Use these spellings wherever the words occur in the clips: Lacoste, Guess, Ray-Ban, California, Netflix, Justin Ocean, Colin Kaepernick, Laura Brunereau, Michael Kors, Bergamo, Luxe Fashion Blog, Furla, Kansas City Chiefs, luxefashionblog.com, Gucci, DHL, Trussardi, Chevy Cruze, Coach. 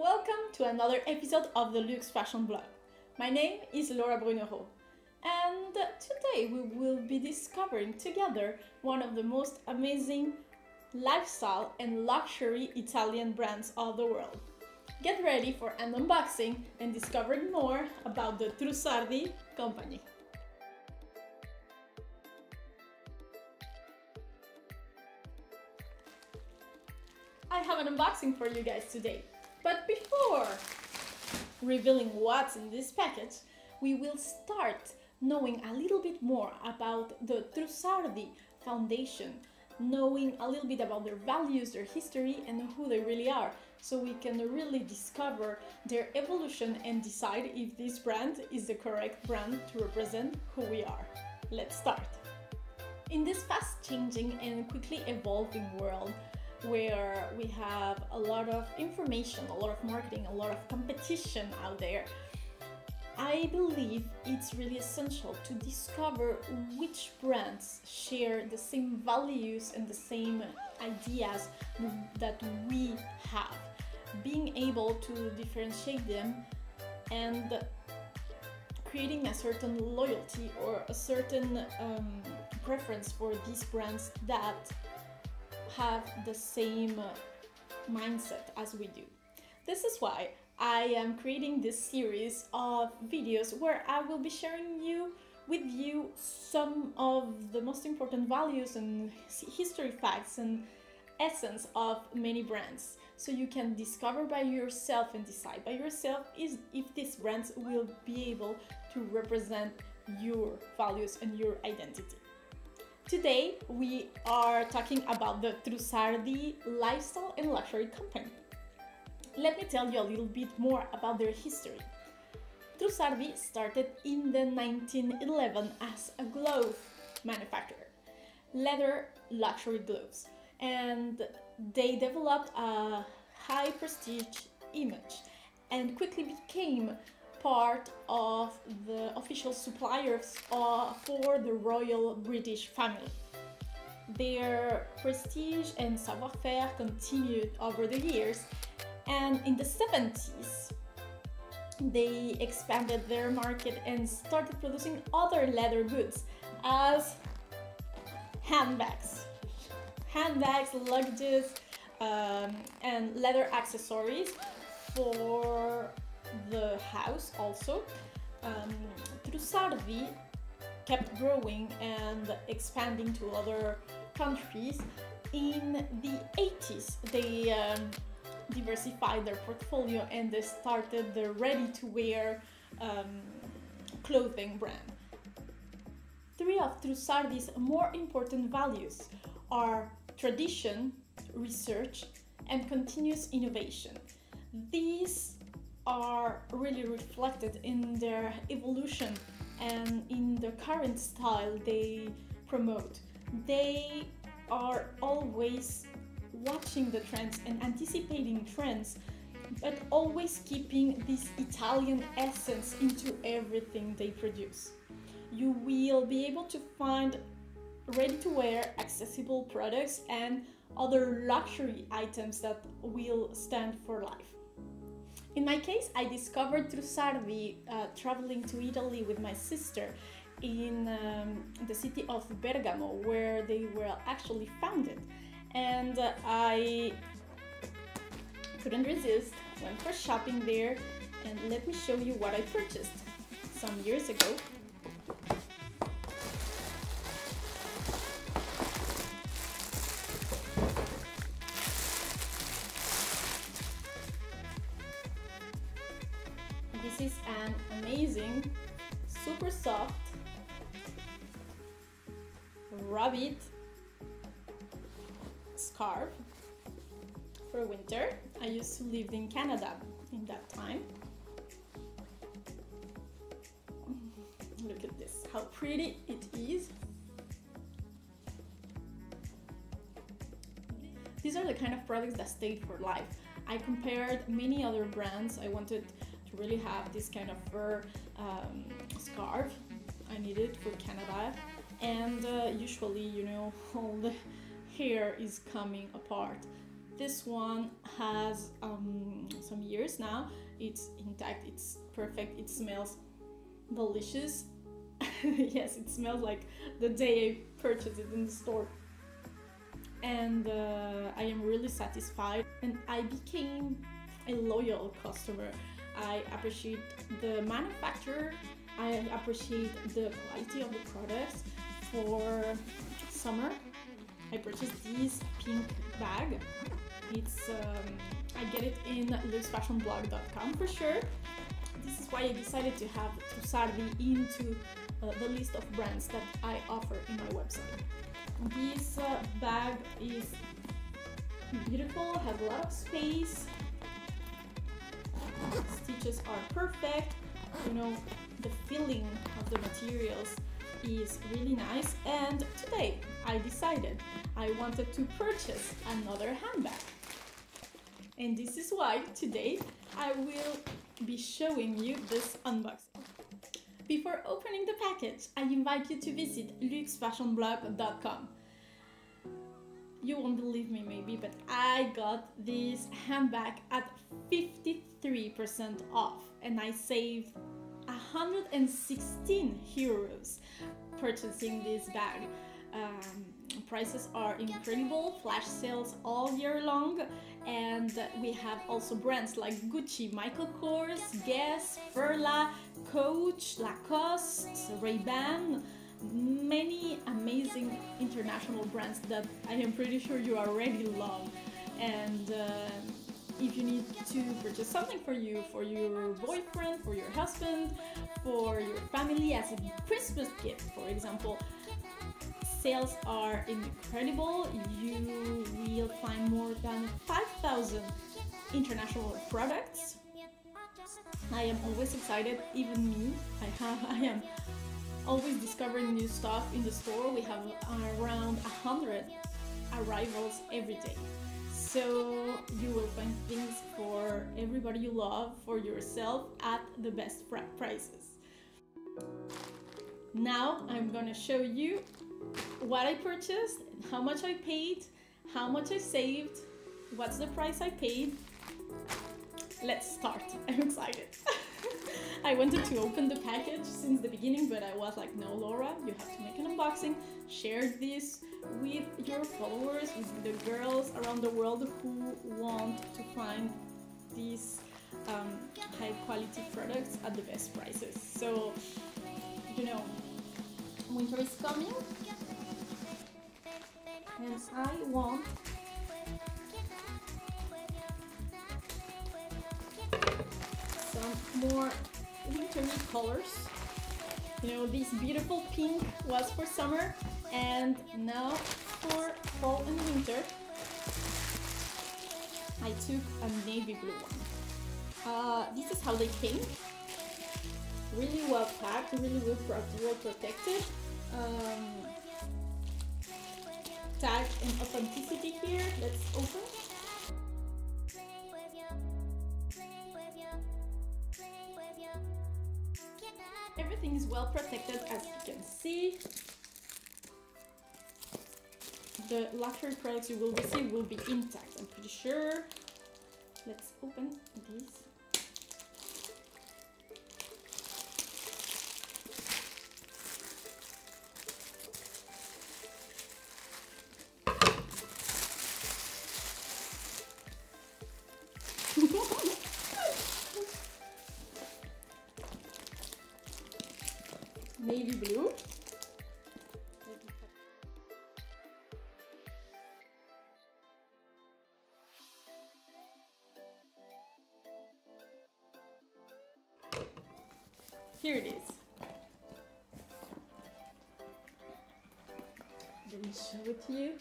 Welcome to another episode of the Luxe Fashion Blog. My name is Laura Brunereau, and today we will be discovering together one of the most amazing lifestyle and luxury Italian brands of the world. Get ready for an unboxing and discovering more about the Trussardi company. I have an unboxing for you guys today, but before revealing what's in this package, we will start knowing a little bit more about the Trussardi Foundation, knowing a little bit about their values, their history, and who they really are, so we can really discover their evolution and decide if this brand is the correct brand to represent who we are. Let's start. In this fast-changing and quickly evolving world, where we have a lot of information, a lot of marketing, a lot of competition out there, I believe it's really essential to discover which brands share the same values and the same ideas that we have, being able to differentiate them and creating a certain loyalty or a certain preference for these brands that have the same mindset as we do. This is why I am creating this series of videos where I will be sharing with you some of the most important values and history facts and essence of many brands, so you can discover by yourself and decide by yourself if these brands will be able to represent your values and your identity. Today, we are talking about the Trussardi lifestyle and luxury company. Let me tell you a little bit more about their history. Trussardi started in the 1911 as a glove manufacturer, leather luxury gloves, and they developed a high prestige image and quickly became part of the official suppliers for the royal British family. Their prestige and savoir-faire continued over the years, and in the 70s they expanded their market and started producing other leather goods as handbags, luggage, and leather accessories for the house also. Trussardi kept growing and expanding to other countries. In the 80s they diversified their portfolio and they started the ready-to-wear clothing brand. Three of Trussardi's more important values are tradition, research, and continuous innovation. These are really reflected in their evolution and in the current style they promote. They are always watching the trends and anticipating trends, but always keeping this Italian essence into everything they produce. You will be able to find ready-to-wear, accessible products and other luxury items that will stand for life. In my case, I discovered Trussardi traveling to Italy with my sister in the city of Bergamo, where they were actually founded. And I couldn't resist, went for shopping there, and let me show you what I purchased some years ago. This is an amazing, super soft rabbit scarf for winter. I used to live in Canada in that time. Look at this, how pretty it is. These are the kind of products that stayed for life. I compared many other brands. I wanted to really have this kind of fur scarf. I needed for Canada, and usually, you know, all the hair is coming apart. This one has some years now. It's intact, it's perfect, it smells delicious. Yes, it smells like the day I purchased it in the store. And I am really satisfied, and I became a loyal customer. I appreciate the manufacturer, I appreciate the quality of the products. For summer, I purchased this pink bag. It's I get it in luxefashionblog.com for sure. This is why I decided to have Trussardi into the list of brands that I offer in my website. This bag is beautiful, has a lot of space, stitches are perfect, you know, the feeling of the materials is really nice. And today I decided I wanted to purchase another handbag, and this is why today I will be showing you this unboxing. Before opening the package, I invite you to visit luxefashionblog.com. You won't believe me maybe, but I got this handbag at 53% off, and I saved 116 euros purchasing this bag. Prices are incredible, flash sales all year long, and we have also brands like Gucci, Michael Kors, Guess, Furla, Coach, Lacoste, Ray-Ban, many amazing international brands that I am pretty sure you already love. And if you need to purchase something for you, for your boyfriend, for your husband, for your family as a Christmas gift, for example, sales are incredible. You will find more than 5,000 international products. I am always excited, even me. I am always discovering new stuff in the store. We have around 100 arrivals every day. So you will find things for everybody you love, for yourself, at the best prices. Now I'm gonna show you what I purchased, how much I paid, how much I saved, what's the price I paid. Let's start, I'm excited. I wanted to open the package since the beginning, but I was like, no Laura, you have to make an unboxing, share this with your followers, with the girls around the world who want to find these high quality products at the best prices. So, you know, winter is coming and I want some more wintery colors. You know, this beautiful pink was for summer, and now for fall and winter I took a navy blue one. This is how they came, really well packed, really well protected. Tag and authenticity here. Let's open. Everything is well protected, as you can see. The luxury products you will receive will be intact, I'm pretty sure. Let's open these. Navy blue. Here it is. Let me show it to you.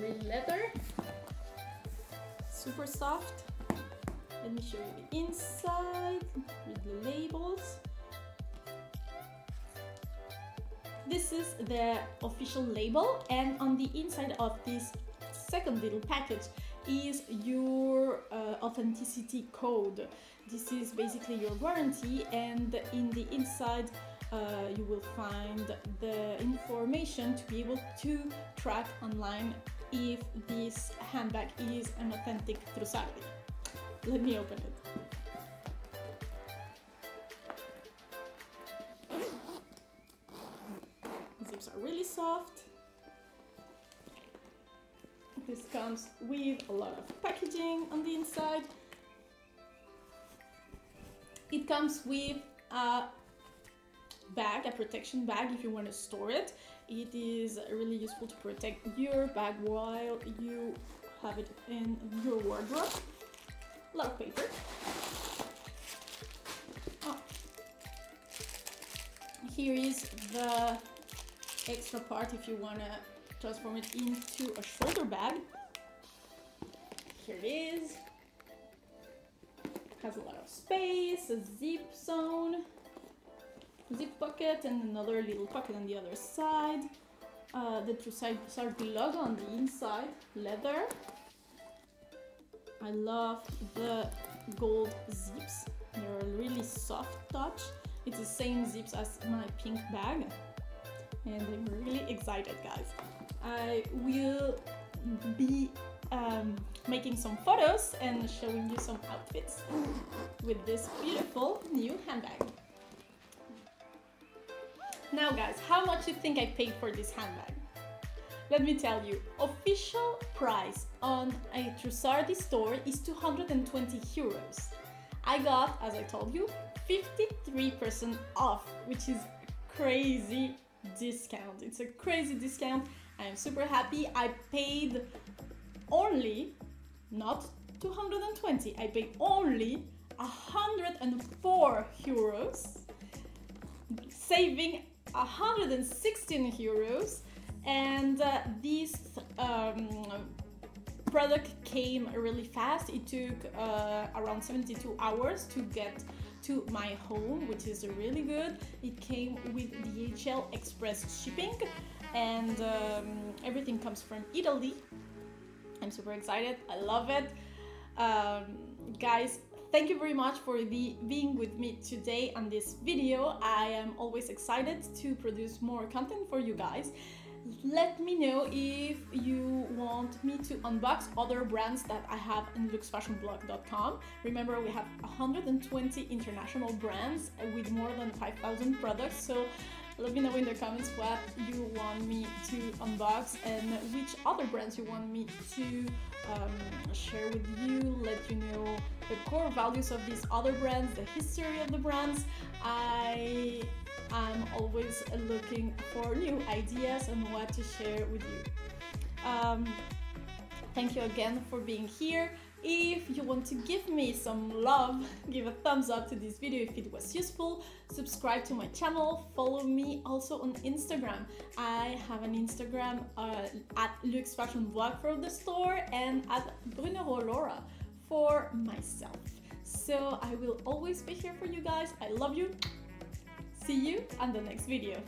Real leather, super soft. Let me show you the inside with the labels. This is the official label, and on the inside of this second little package is your authenticity code. This is basically your warranty, and in the inside you will find the information to be able to track online if this handbag is an authentic Trussardi. Let me open it. Zips are really soft. This comes with a lot of packaging on the inside. It comes with a bag, a protection bag if you want to store it. It is really useful to protect your bag while you have it in your wardrobe. A lot of paper. Oh. Here is the extra part if you want to transform it into a shoulder bag. Here it is. Has a lot of space, a zip zone, zip pocket, and another little pocket on the other side. The Trussardi logo on the inside, leather. I love the gold zips. They're a really soft touch. It's the same zips as my pink bag. And I'm really excited, guys. I will be making some photos and showing you some outfits with this beautiful new handbag. Now guys, how much do you think I paid for this handbag? Let me tell you, official price on a Trussardi store is 220 euros. I got, as I told you, 53% off, which is a crazy discount. It's a crazy discount. I am super happy. I paid only, not 220, I paid only 104 euros, saving 116 euros, and this product came really fast. It took around 72 hours to get to my home, which is really good. It came with DHL express shipping, and everything comes from Italy. I'm super excited. I love it. Guys, thank you very much for being with me today on this video. I am always excited to produce more content for you guys. Let me know if you want me to unbox other brands that I have in luxefashionblog.com. Remember, we have 120 international brands with more than 5,000 products, so let me know in the comments what you want me to unbox and which other brands you want me to share with you. Let you know the core values of these other brands, the history of the brands. I am always looking for new ideas and what to share with you. Thank you again for being here. If you want to give me some love, give a thumbs up to this video if it was useful, subscribe to my channel, follow me also on Instagram. I have an Instagram at Luxe Fashion Blog for the store and at Brunereau Laura for myself. So I will always be here for you guys. I love you. See you on the next video.